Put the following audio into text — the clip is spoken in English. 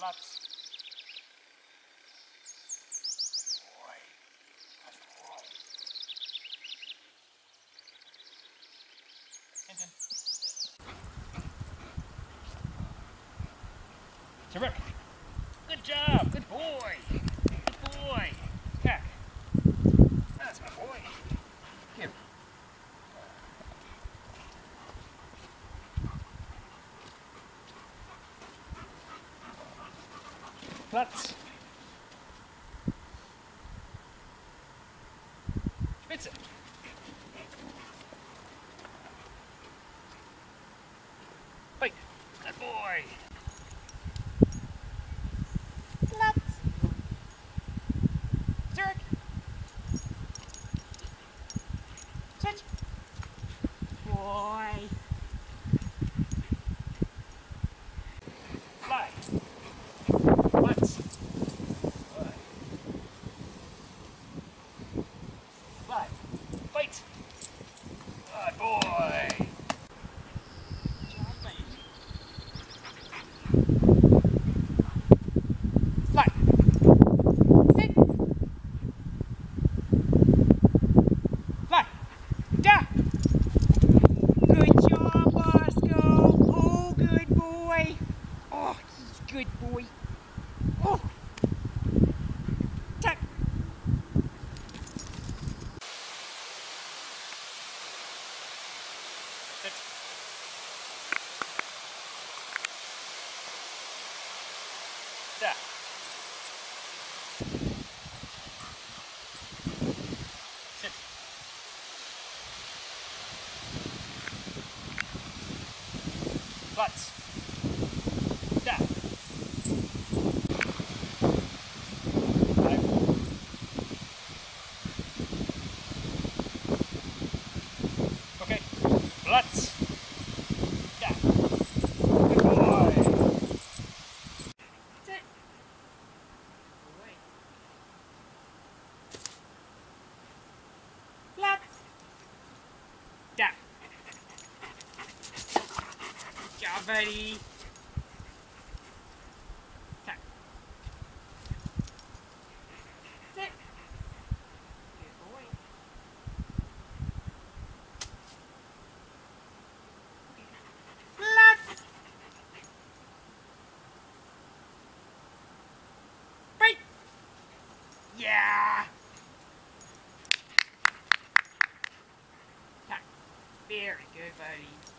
lots. Terrific. Good job. Good boy. Good boy. Heck. That's my boy. Here. Platz. Spitze. Wait. Good boy. Platz. Da. Bleib. Okay. Platz. Da. Good boy. That's it. Platz. Da. Buddy. Tack. Sit. Good boy. Lots. Right. Yeah. Tack. Very good, buddy.